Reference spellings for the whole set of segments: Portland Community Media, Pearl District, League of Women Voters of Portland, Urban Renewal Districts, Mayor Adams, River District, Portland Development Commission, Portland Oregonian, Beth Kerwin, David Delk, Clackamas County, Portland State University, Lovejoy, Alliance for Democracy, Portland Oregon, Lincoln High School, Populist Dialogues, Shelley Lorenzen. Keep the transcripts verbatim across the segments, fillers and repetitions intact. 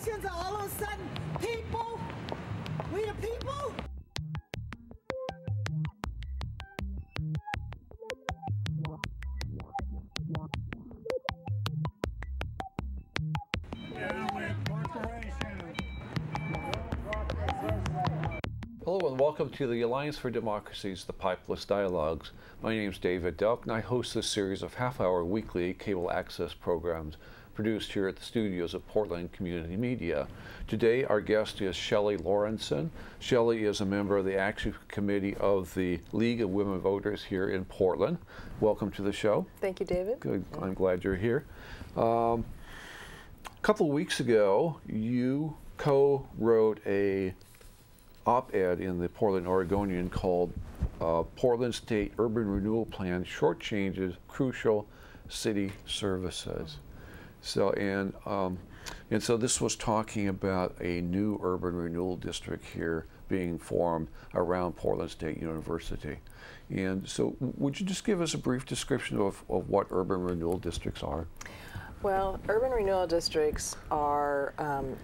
politicians are all of a sudden people, we the people. Hello and welcome to the Alliance for Democracy's The Populist Dialogues. My name is David Delk and I host this series of half-hour weekly cable access programs produced here at the studios of Portland Community Media. Today our guest is Shelley Lorenzen. Shelley is a member of the Action Committee of the League of Women Voters here in Portland. Welcome to the show. Thank you, David. Good. I'm glad you're here. Um, a couple of weeks ago you co-wrote a op-ed in the Portland Oregonian called uh, Portland State Urban Renewal Plan Shortchanges Crucial City Services. So and um, and so this was talking about a new urban renewal district here being formed around Portland State University. And so would you just give us a brief description of, of what urban renewal districts are? Well, urban renewal districts are um,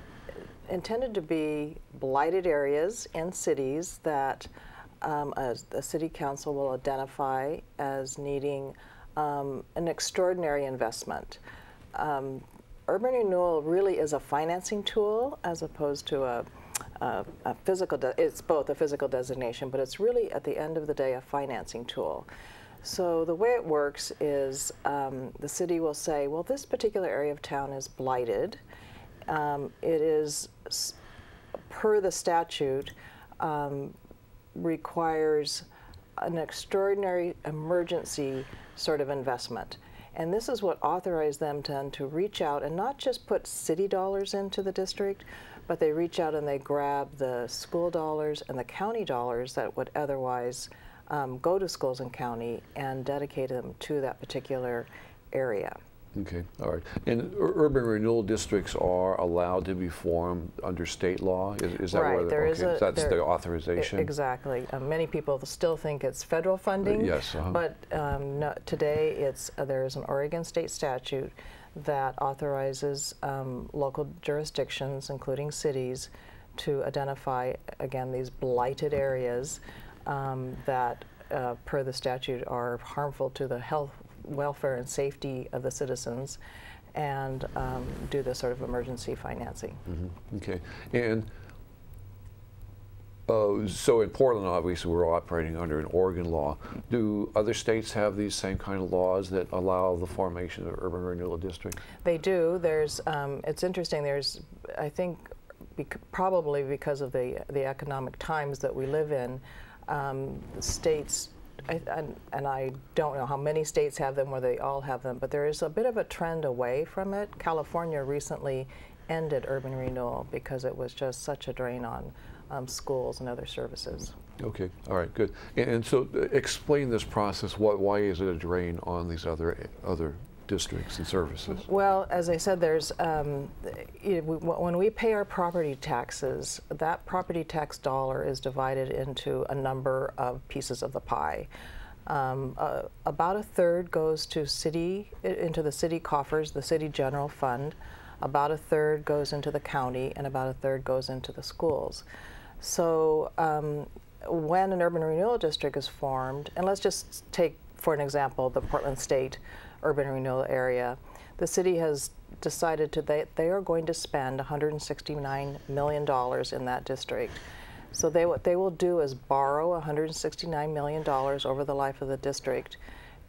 intended to be blighted areas in cities that um, a, a city council will identify as needing um, an extraordinary investment. Um, urban renewal really is a financing tool as opposed to a, a, a physical, de it's both a physical designation, but it's really at the end of the day a financing tool. So the way it works is um, the city will say, well, this particular area of town is blighted. Um, it is, per the statute, um, requires an extraordinary emergency sort of investment. And this is what authorized them to, to reach out and not just put city dollars into the district, but they reach out and they grab the school dollars and the county dollars that would otherwise um, go to schools and county and dedicate them to that particular area. Okay, all right. And urban renewal districts are allowed to be formed under state law? Is, is that right, where there okay, is a, that's there, the authorization? Exactly. Uh, many people still think it's federal funding, uh, yes, uh-huh. but um, no, today it's uh, there is an Oregon state statute that authorizes um, local jurisdictions, including cities, to identify, again, these blighted areas um, that, uh, per the statute, are harmful to the health, welfare and safety of the citizens, and um, do this sort of emergency financing. Mm-hmm. Okay, and uh, so in Portland, obviously, we're operating under an Oregon law. Do other states have these same kind of laws that allow the formation of urban renewal districts? They do. There's. Um, it's interesting. There's. I think, bec probably because of the the economic times that we live in, um, states. I, and, and I don't know how many states have them, whether they all have them, but there is a bit of a trend away from it. California recently ended urban renewal because it was just such a drain on um, schools and other services. Okay, all right, good. And, and so uh, explain this process. What, why is it a drain on these other other districts and services? Well, as I said, there's um, you know, we, when we pay our property taxes, that property tax dollar is divided into a number of pieces of the pie. Um, uh, about a third goes to city, into the city coffers, the city general fund. About a third goes into the county, and about a third goes into the schools. So um, when an urban renewal district is formed, and let's just take, for an example, the Portland State Urban Renewal Area, the city has decided to they, they are going to spend one hundred sixty-nine million dollars in that district. So they, what they will do is borrow one hundred sixty-nine million dollars over the life of the district,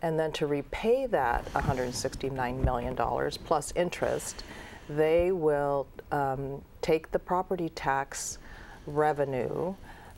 and then to repay that one hundred sixty-nine million dollars plus interest, they will um, take the property tax revenue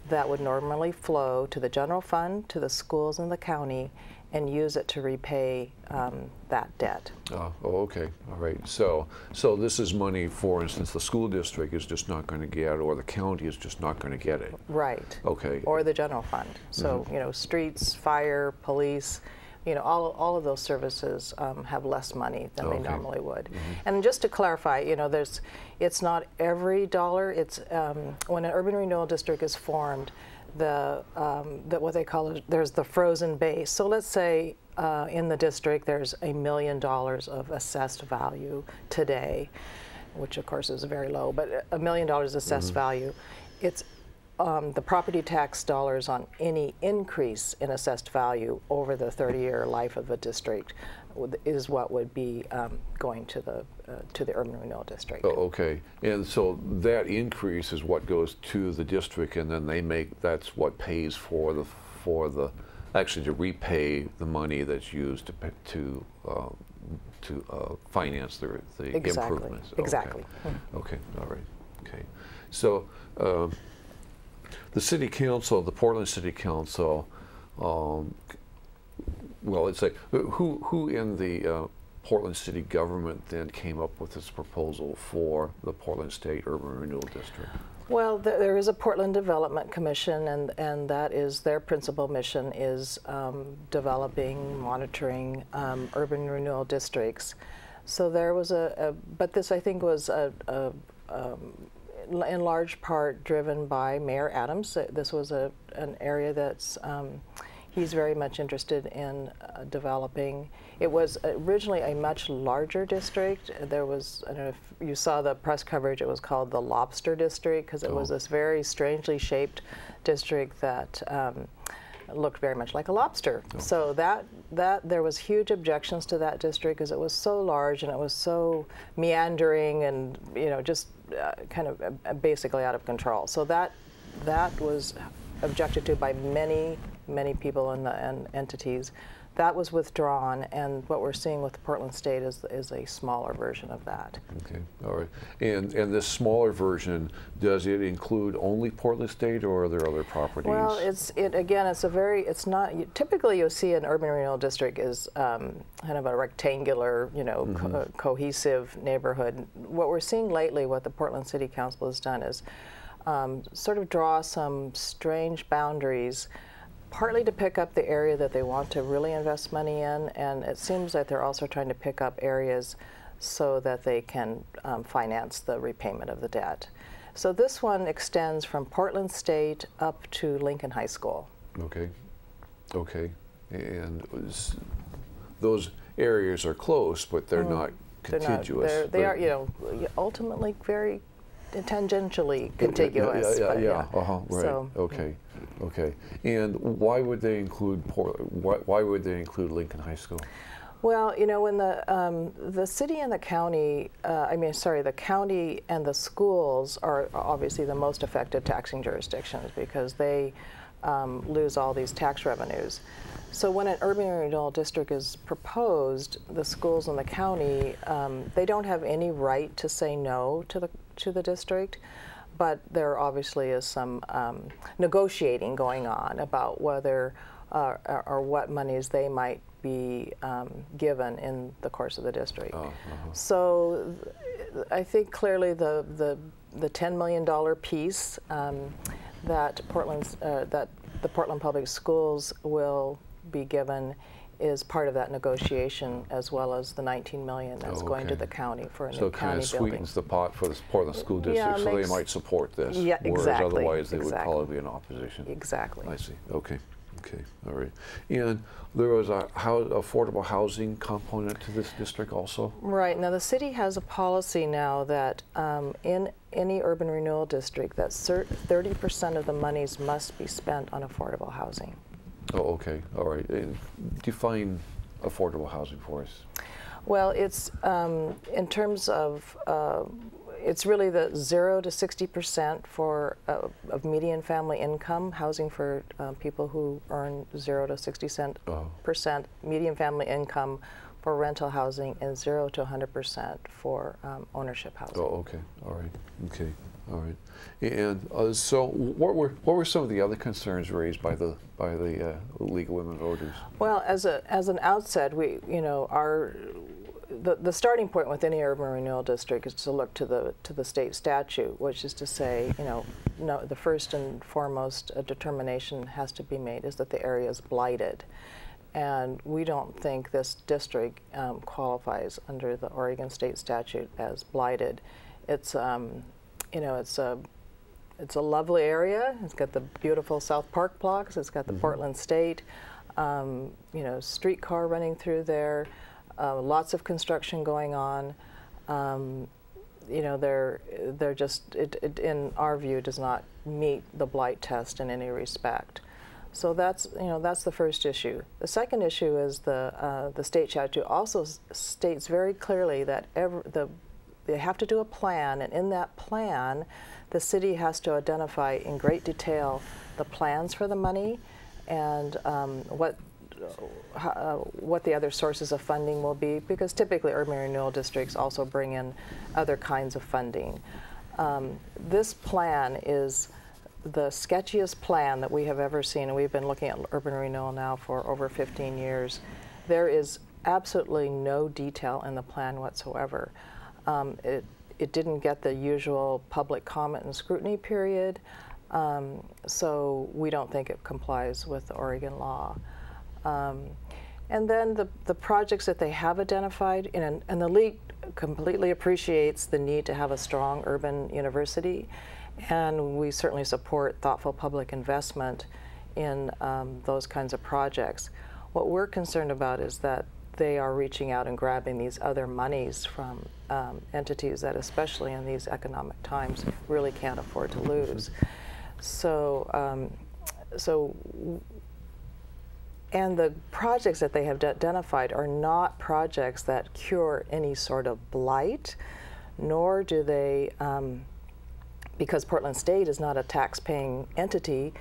that would normally flow to the general fund, to the schools in the county, and use it to repay um, that debt. Oh, oh, okay, all right. So, so this is money, for instance, the school district is just not going to get, or the county is just not going to get it. Right. Okay. Or the general fund. So, mm-hmm. you know, streets, fire, police, you know, all all of those services um, have less money than okay. they normally would. Mm-hmm. And just to clarify, you know, there's, it's not every dollar. It's um, when an urban renewal district is formed, the, um, the what they call it, there's the frozen base. So let's say uh, in the district there's a million dollars of assessed value today. which of course is very low, but a million dollars assessed mm-hmm. value. It's um, the property tax dollars on any increase in assessed value over the thirty-year life of a district is what would be um, going to the uh, to the urban renewal district. Oh, okay, and so that increase is what goes to the district, and then they make that's what pays for the for the actually to repay the money that's used to pay, to uh, to uh, finance the the exactly. improvements. Exactly. Okay. Mm-hmm. Okay. All right. Okay. So um, the city council, the Portland City Council. Um, Well, it's like who who in the uh, Portland city government then came up with this proposal for the Portland State Urban Renewal District? Well, th there is a Portland Development Commission, and and that is their principal mission is um, developing, monitoring um, urban renewal districts. So there was a, a but this I think was a. a um, in large part driven by Mayor Adams. This was a an area that's. Um, He's very much interested in uh, developing. It was originally a much larger district. There was, I don't know if you saw the press coverage, it was called the Lobster District because it oh. was this very strangely shaped district that um, looked very much like a lobster. Oh. So that, that there was huge objections to that district because it was so large and it was so meandering and, you know, just uh, kind of uh, basically out of control. So that, that was objected to by many many people in the, and entities. That was withdrawn, and what we're seeing with Portland State is is a smaller version of that. Okay, all right. And and this smaller version, does it include only Portland State, or are there other properties? Well, it's it again. It's a very. It's not you, typically you'll see an urban renewal district is um, kind of a rectangular, you know, mm-hmm. co cohesive neighborhood. What we're seeing lately, what the Portland City Council has done is um, sort of draw some strange boundaries. Partly to pick up the area that they want to really invest money in, and it seems that they're also trying to pick up areas so that they can um, finance the repayment of the debt. So this one extends from Portland State up to Lincoln High School. Okay, okay, and was, those areas are close, but they're mm. not contiguous. They're not, they're, they are, you know, ultimately very tangentially contiguous. Yeah, yeah, yeah, yeah. yeah. Uh-huh, right. So, okay, okay. And why would they include Portland? Why, why would they include Lincoln High School? Well, you know, when the um, the city and the county, uh, I mean, sorry, the county and the schools are obviously the most effective taxing jurisdictions because they um, lose all these tax revenues. So when an urban renewal district is proposed, the schools and the county, um, they don't have any right to say no to the to the district, but there obviously is some um, negotiating going on about whether uh, or, or what monies they might be um, given in the course of the district. Oh, uh-huh. So th I think clearly the, the, the ten million dollar piece um, that, Portland's, uh, that the Portland Public Schools will be given is part of that negotiation, as well as the nineteen million dollars that's oh, okay. going to the county for a so new county building. So it kind of sweetens the pot for the Portland school district, yeah, so they might support this. Yeah, whereas exactly. otherwise they exactly. would probably be in opposition. Exactly. I see. Okay. Okay. All right. And there was a house, affordable housing component to this district also? Right. Now the city has a policy now that um, in any urban renewal district that thirty percent of the monies must be spent on affordable housing. Oh, okay. All right. And define affordable housing for us. Well, it's um, in terms of uh, it's really the zero to sixty percent for uh, of median family income housing for uh, people who earn zero to sixty cent oh. percent median family income for rental housing, and zero to a hundred percent for um, ownership housing. Oh, okay. All right. Okay. All right, and uh, so what were what were some of the other concerns raised by the by the uh, League of Women Voters? Well, as a as an outset, we you know our the the starting point with any urban renewal district is to look to the to the state statute, which is to say, you know, no, the first and foremost uh, determination has to be made is that the area is blighted, and we don't think this district um, qualifies under the Oregon state statute as blighted. It's um, You know, it's a, it's a lovely area. It's got the beautiful South Park blocks. It's got the mm-hmm. Portland State, um, you know, streetcar running through there. Uh, lots of construction going on. Um, you know, they're they're just it, it, in our view, does not meet the blight test in any respect. So that's you know that's the first issue. The second issue is the uh, the state statute also states very clearly that every, the they have to do a plan, and in that plan, the city has to identify in great detail the plans for the money and um, what uh, what the other sources of funding will be, because typically urban renewal districts also bring in other kinds of funding. Um, this plan is the sketchiest plan that we have ever seen, and we've been looking at urban renewal now for over fifteen years. There is absolutely no detail in the plan whatsoever. Um, it, it didn't get the usual public comment and scrutiny period, um, so we don't think it complies with Oregon law. Um, and then the, the projects that they have identified, and, and the League completely appreciates the need to have a strong urban university, and we certainly support thoughtful public investment in um, those kinds of projects. What we're concerned about is that they are reaching out and grabbing these other monies from um, entities that, especially in these economic times, really can't afford to lose. So, um, so, and the projects that they have identified are not projects that cure any sort of blight, nor do they, um, because Portland State is not a tax-paying entity,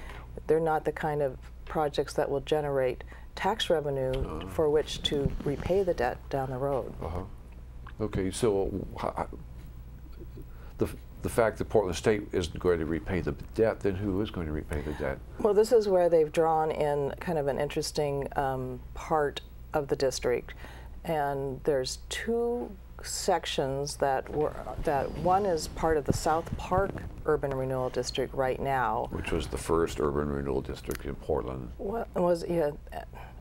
they're not the kind of projects that will generate tax revenue uh, for which to repay the debt down the road. Uh-huh. Okay, so uh, the, the fact that Portland State isn't going to repay the debt, then who is going to repay the debt? Well, this is where they've drawn in kind of an interesting um, part of the district. And there's two sections that were, that one is part of the South Park Urban Renewal District right now. Which was the first urban renewal district in Portland. Well, was, yeah.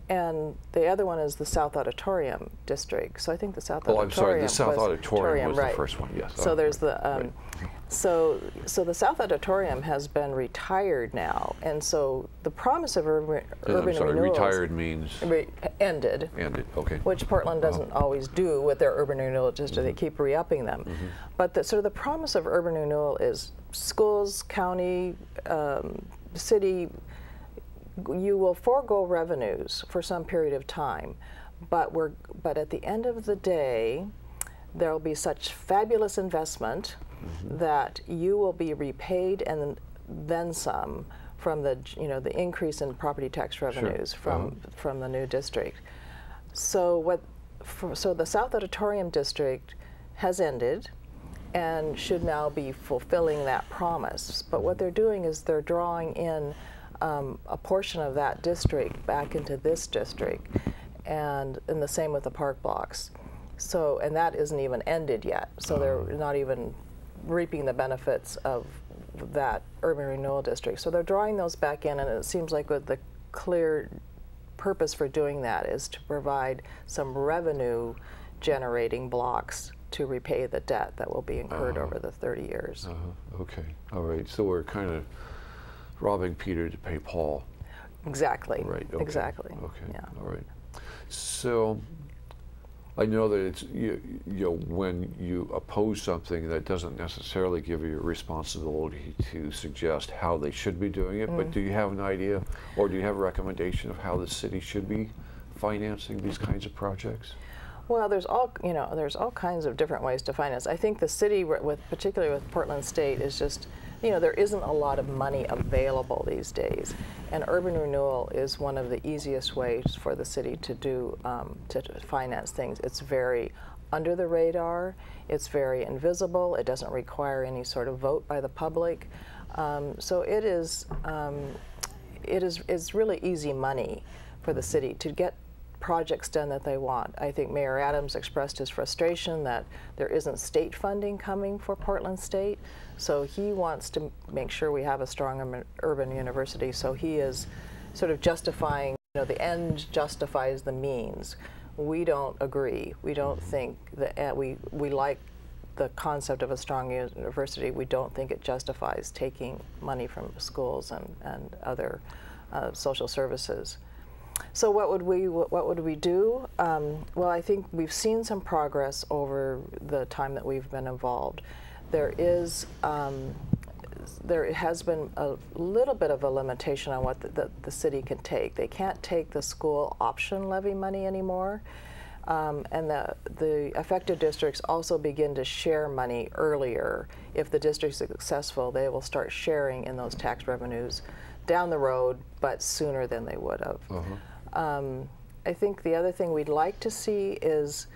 And the other one is the South Auditorium District. So I think the South oh, Auditorium. Oh, I'm sorry. The South was Auditorium was right. the first one. Yes. So there's the um, right. so so the South Auditorium has been retired now, and so the promise of urban renewal. I'm sorry. Retired means re ended. Ended. Okay. Which Portland doesn't oh. always do with their urban renewal district. Mm-hmm. They keep re-upping them, mm-hmm. but the, sort of the promise of urban renewal is schools, county, um, city. You will forego revenues for some period of time, but we're but at the end of the day, there will be such fabulous investment mm-hmm. that you will be repaid and then some from the you know the increase in property tax revenues sure. from uh-huh. from the new district. So what for, so the South Auditorium District has ended and should now be fulfilling that promise. But what they're doing is they're drawing in Um, a portion of that district back into this district, and, and the same with the park blocks. So, and that isn't even ended yet. So oh. they're not even reaping the benefits of that urban renewal district. So they're drawing those back in, and it seems like with the clear purpose for doing that is to provide some revenue generating blocks to repay the debt that will be incurred uh-huh. over the thirty years. Uh-huh. Okay, all right, so we're kind of robbing Peter to pay Paul. Exactly. Right. Okay. Exactly. Okay. Yeah. All right. So I know that it's you, you know when you oppose something, that doesn't necessarily give you a responsibility to suggest how they should be doing it. Mm. But do you have an idea, or do you have a recommendation of how the city should be financing these kinds of projects? Well, there's all you know. There's all kinds of different ways to finance. I think the city, with particularly with Portland State, is just. You know, there isn't a lot of money available these days, and urban renewal is one of the easiest ways for the city to do um, to finance things. It's very under the radar. It's very invisible. It doesn't require any sort of vote by the public. Um, so it is, um, it is, it's really easy money for the city to get projects done that they want. I think Mayor Adams expressed his frustration that there isn't state funding coming for Portland State, so he wants to make sure we have a strong urban university, so he is sort of justifying, you know, the end justifies the means. We don't agree. We don't think that, we, we like the concept of a strong university. We don't think it justifies taking money from schools and, and other uh, social services. So what would we what would we do? Um, well, I think we've seen some progress over the time that we've been involved. There is um, there has been a little bit of a limitation on what the, the, the city can take. They can't take the school option levy money anymore, um, and the the affected districts also begin to share money earlier. If the district's successful, they will start sharing in those tax revenues down the road, but sooner than they would have. Uh-huh. Um, I think the other thing we'd like to see is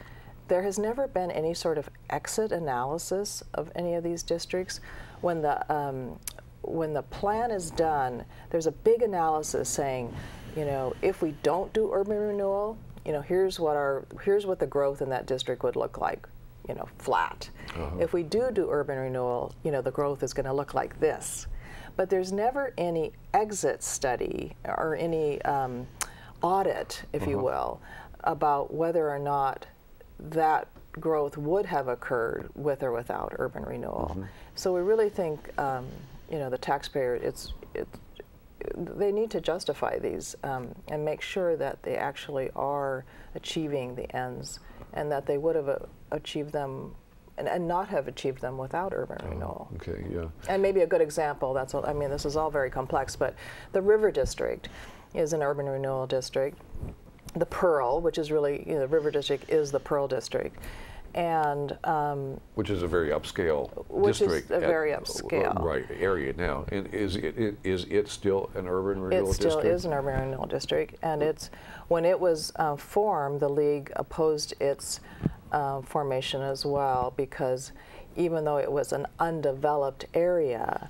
there has never been any sort of exit analysis of any of these districts. When the, um, when the plan is done, there's a big analysis saying, you know, if we don't do urban renewal, you know, here's what our, here's what the growth in that district would look like, you know, flat. Uh-huh. If we do do urban renewal, you know, the growth is going to look like this. But there's never any exit study or any um, audit, if uh-huh. you will, about whether or not that growth would have occurred with or without urban renewal. Mm-hmm. So we really think, um, you know, the taxpayer, it's, it's, they need to justify these um, and make sure that they actually are achieving the ends and that they would have uh, achieved them and, and not have achieved them without urban oh, renewal. Okay, yeah. And maybe a good example, that's all, I mean, this is all very complex, but the River District is an urban renewal district. The Pearl, which is really, you know, the River District is the Pearl District. And um, which is a very upscale which district. Which is a very upscale. Uh, right, area now. And is it, is it still an urban renewal district? It still district? is an urban renewal district. And it's, when it was uh, formed, the league opposed its uh, formation as well, because even though it was an undeveloped area,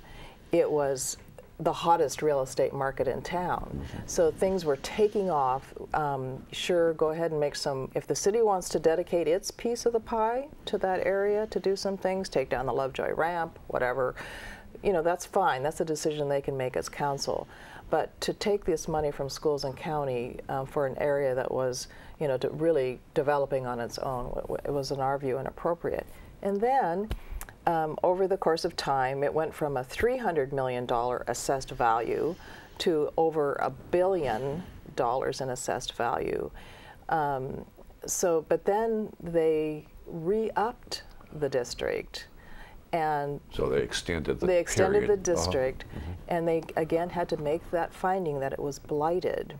it was the hottest real estate market in town. Mm-hmm. So things were taking off. Um, sure, go ahead and make some, if the city wants to dedicate its piece of the pie to that area to do some things, take down the Lovejoy ramp, whatever, you know, that's fine. That's a decision they can make as council. But to take this money from schools and county um, for an area that was, you know, to really developing on its own, it was in our view inappropriate. And then, Um, over the course of time, it went from a three hundred million dollars assessed value to over a billion dollars in assessed value. Um, so, but then they re-upped the district, and so they extended the they extended period. the district, uh-huh. mm-hmm. and they again had to make that finding that it was blighted.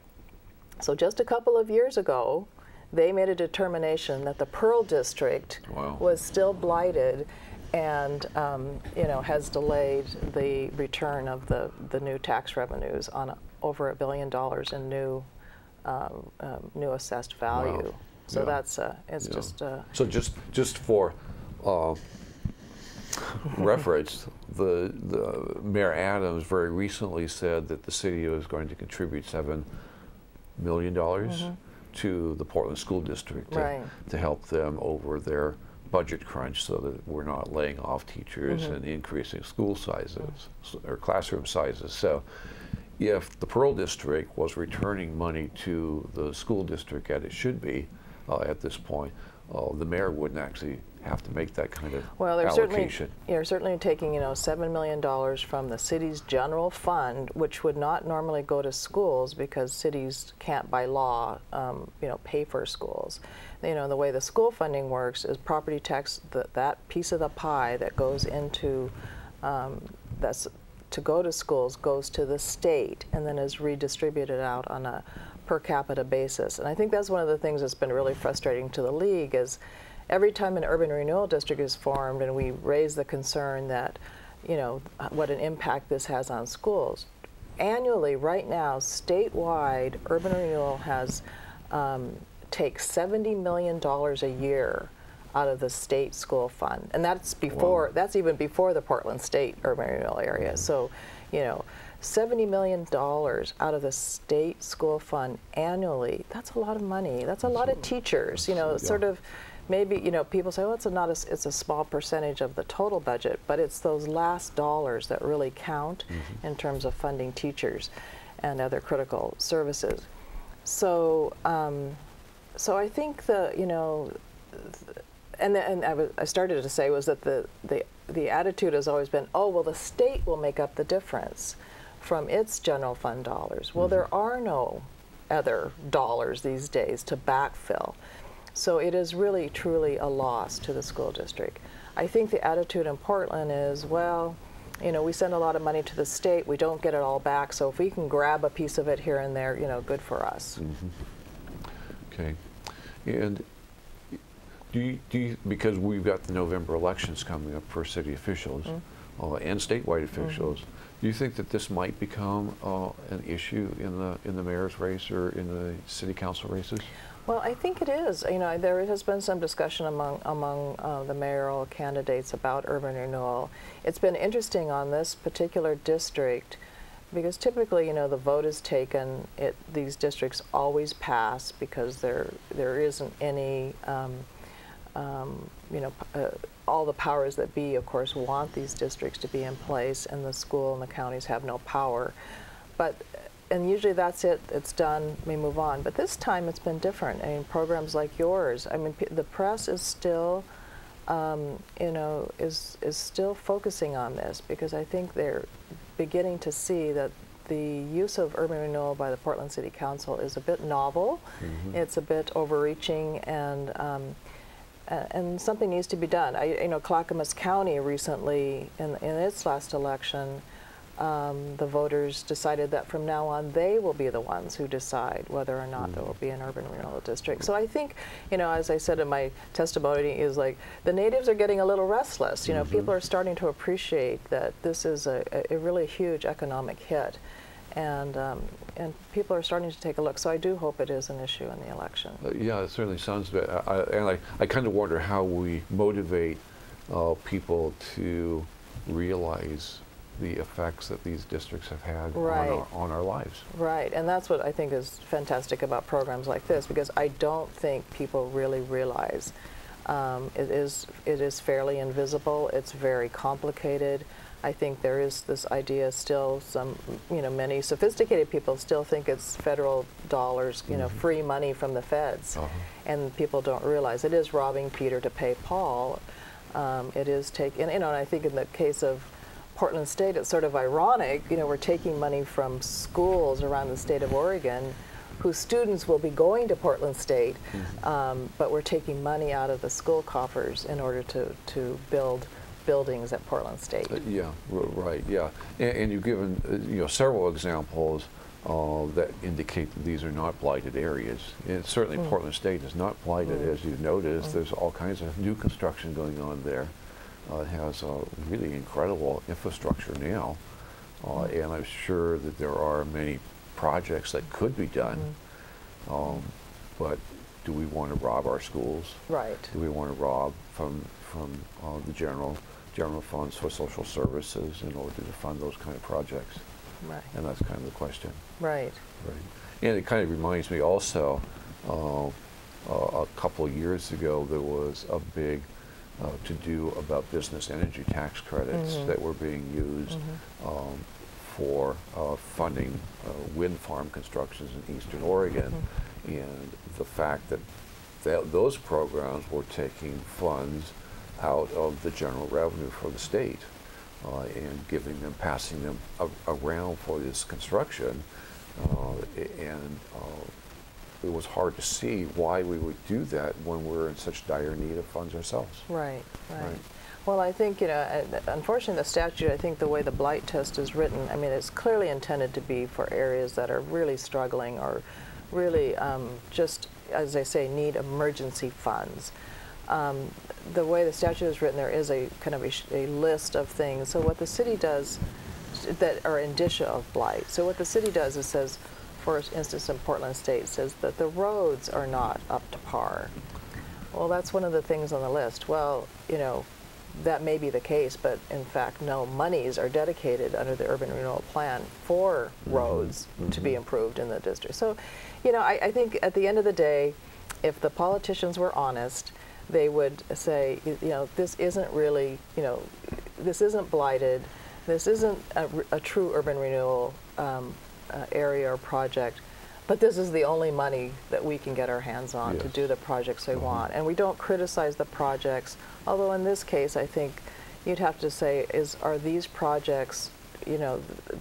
So, just a couple of years ago, they made a determination that the Pearl District wow. was still blighted. And um, you know, has delayed the return of the the new tax revenues on a, over a billion dollars in new um, um, new assessed value. Wow. So yeah. that's uh, it's yeah. just. Uh, so just just for uh, reference, the the Mayor Adams very recently said that the city was going to contribute seven million dollars mm-hmm. to the Portland School District to, right. to help them over their budget crunch, so that we're not laying off teachers mm-hmm. and increasing school sizes or classroom sizes. So if the Pearl District was returning money to the school district as it should be uh, at this point, uh, the mayor wouldn't actually have to make that kind of well, they're allocation. Certainly, you're certainly taking, you know, seven million dollars from the city's general fund, which would not normally go to schools because cities can't by law, um, you know, pay for schools. You know, the way the school funding works is property tax, the, that piece of the pie that goes into, um, that's to go to schools goes to the state and then is redistributed out on a per capita basis. And I think that's one of the things that's been really frustrating to the league is, every time an urban renewal district is formed and we raise the concern that, you know, what an impact this has on schools, annually right now, statewide, urban renewal has um, takes seventy million dollars a year out of the state school fund. And that's before, wow. that's even before the Portland State urban renewal area. So, you know, seventy million dollars out of the state school fund annually, that's a lot of money. That's a lot of teachers, you know, yeah. sort of. Maybe, you know, people say, well, it's a, not a, it's a small percentage of the total budget, but it's those last dollars that really count mm-hmm. in terms of funding teachers and other critical services. So, um, so I think the, you know, th and, the, and I, was, I started to say was that the, the, the attitude has always been, oh, well, the state will make up the difference from its general fund dollars. Well, mm-hmm. there are no other dollars these days to backfill. So it is really, truly a loss to the school district. I think the attitude in Portland is, well, you know, we send a lot of money to the state, we don't get it all back, so if we can grab a piece of it here and there, you know, good for us. Mm-hmm. Okay. And do you, do you, because we've got the November elections coming up for city officials, mm-hmm. uh, and statewide officials, mm-hmm. do you think that this might become uh, an issue in the in the mayor's race or in the city council races? Well, I think it is. You know, there has been some discussion among among uh, the mayoral candidates about urban renewal. It's been interesting on this particular district because typically, you know, the vote is taken. It these districts always pass because there there isn't any. Um, Um, you know, uh, all the powers that be, of course, want these districts to be in place, and the school and the counties have no power. But, and usually that's it, it's done, we move on. But this time it's been different. I mean, programs like yours, I mean, p the press is still, um, you know, is, is still focusing on this because I think they're beginning to see that the use of urban renewal by the Portland City Council is a bit novel, mm-hmm. it's a bit overreaching, and um, and something needs to be done. I, you know, Clackamas County recently, in, in its last election, um, the voters decided that from now on they will be the ones who decide whether or not mm. there will be an urban renewal district. So I think, you know, as I said in my testimony, is like the natives are getting a little restless. You know, mm-hmm. people are starting to appreciate that this is a, a really huge economic hit, and um, and people are starting to take a look. So I do hope it is an issue in the election. Uh, yeah, it certainly sounds bad. I, and I, I kind of wonder how we motivate uh, people to realize the effects that these districts have had right. on, our, on our lives. Right, and that's what I think is fantastic about programs like this, because I don't think people really realize um, it is it is fairly invisible, it's very complicated. I think there is this idea still, some, you know, many sophisticated people still think it's federal dollars, you mm-hmm. know, free money from the feds. Uh-huh. And people don't realize it is robbing Peter to pay Paul. Um, it is taking, you know, and I think in the case of Portland State, it's sort of ironic, you know, we're taking money from schools around the state of Oregon whose students will be going to Portland State, mm-hmm. um, but we're taking money out of the school coffers in order to, to build buildings at Portland State. Uh, yeah, right, yeah. And, and you've given uh, you know, several examples uh, that indicate that these are not blighted areas. And certainly mm. Portland State is not blighted, mm. as you've noticed. Mm. There's all kinds of new construction going on there. Uh, it has a really incredible infrastructure now. Uh, mm. And I'm sure that there are many projects that could be done. Mm. Um, but do we want to rob our schools? Right. Do we want to rob from from uh, the general general funds for social services in order to fund those kind of projects? Right. And that's kind of the question. Right. Right. And it kind of reminds me also, uh, uh, a couple of years ago there was a big uh, to-do about business energy tax credits mm-hmm. that were being used mm-hmm. um, for uh, funding uh, wind farm constructions in Eastern Oregon. Mm-hmm. And the fact that th those programs were taking funds out of the general revenue for the state uh, and giving them, passing them around for this construction. Uh, and uh, it was hard to see why we would do that when we're in such dire need of funds ourselves. Right, right. right. Well, I think, you know, unfortunately the statute, I think the way the blight test is written, I mean, it's clearly intended to be for areas that are really struggling or really um, just, as they say, need emergency funds. Um, the way the statute is written, there is a kind of a, sh a list of things. So what the city does that are indicia of blight. So what the city does is says, for instance, in Portland State, says that the roads are not up to par. Well, that's one of the things on the list. Well, you know, that may be the case, but in fact, no monies are dedicated under the urban renewal plan for mm-hmm. roads mm-hmm. to be improved in the district. So, you know, I, I think at the end of the day, if the politicians were honest, they would say, you know, this isn't really, you know, this isn't blighted, this isn't a, a true urban renewal um, uh, area or project, but this is the only money that we can get our hands on yes. to do the projects they mm-hmm. want. And we don't criticize the projects, although in this case, I think you'd have to say, is, are these projects, you know,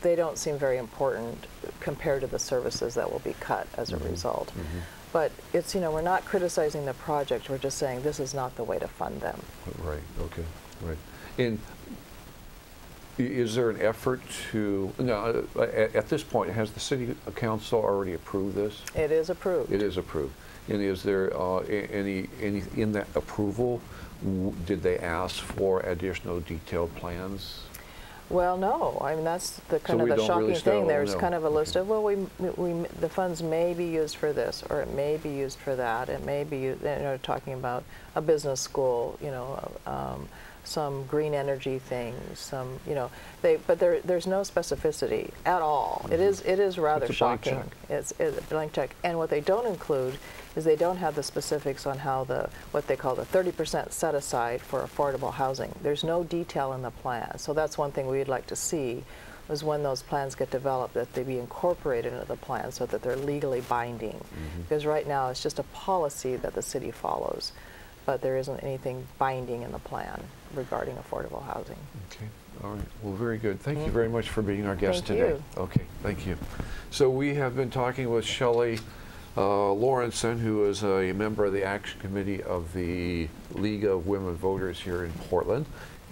they don't seem very important compared to the services that will be cut as a mm-hmm. result. Mm-hmm. But it's, you know, we're not criticizing the project, we're just saying this is not the way to fund them. Right, okay, right. And is there an effort to, no, at, at this point, has the city council already approved this? It is approved. It is approved. And is there uh, any, any, in that approval, w did they ask for additional detailed plans? Well, no. I mean, that's the kind so of the shocking really thing. There's no. kind of a list of, well, we, we, the funds may be used for this, or it may be used for that. It may be, you know, talking about a business school, you know, um, some green energy thing, some, you know, they, but there, there's no specificity at all. Mm-hmm. It is, it is rather it's shocking. Blank check. It's, it's a blank check. And what they don't include is they don't have the specifics on how the, what they call the thirty percent set aside for affordable housing. There's no detail in the plan. So that's one thing we'd like to see, was when those plans get developed, that they be incorporated into the plan so that they're legally binding. Mm-hmm. Because right now it's just a policy that the city follows, but there isn't anything binding in the plan regarding affordable housing. Okay, all right, well, very good. Thank mm-hmm. you very much for being our guest thank today. You. Okay, thank you. So we have been talking with Shelley uh, Lorenzen, who is a member of the Action Committee of the League of Women Voters here in Portland.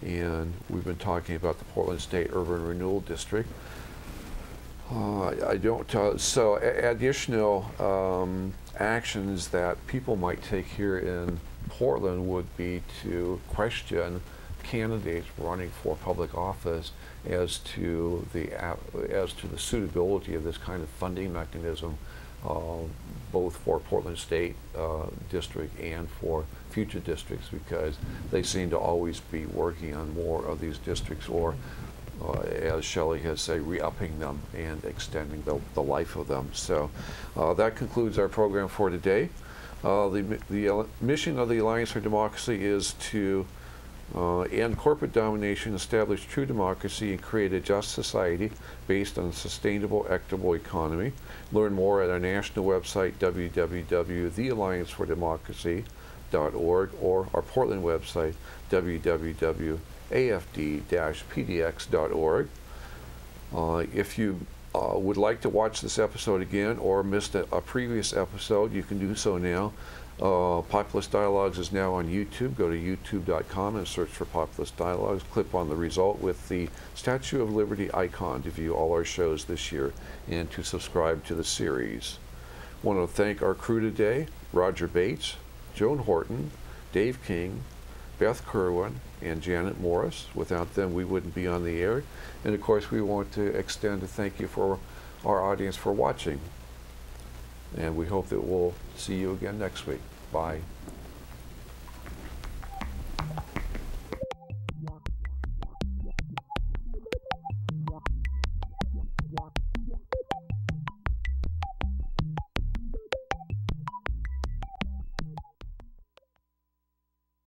And we've been talking about the Portland State Urban Renewal District. Uh, I don't, uh, so additional um, actions that people might take here in Portland would be to question candidates running for public office as to the as to the suitability of this kind of funding mechanism, uh, both for Portland State uh, District and for future districts, because they seem to always be working on more of these districts, or uh, as Shelley has said, re-upping them and extending the, the life of them. So uh, that concludes our program for today. Uh, the, the mission of the Alliance for Democracy is to uh, end corporate domination, establish true democracy, and create a just society based on a sustainable, equitable economy. Learn more at our national website, w w w dot the alliance for democracy dot org, or our Portland website, w w w dot a f d dash p d x dot org. Uh, if you Uh, would like to watch this episode again or missed a, a previous episode, you can do so now. Uh, Populist Dialogues is now on YouTube. Go to youtube dot com and search for Populist Dialogues. Click on the result with the Statue of Liberty icon to view all our shows this year and to subscribe to the series. I want to thank our crew today, Roger Bates, Joan Horton, Dave King, Beth Kerwin, and Janet Morris. Without them, we wouldn't be on the air. And of course, we want to extend a thank you for our audience for watching. And we hope that we'll see you again next week. Bye.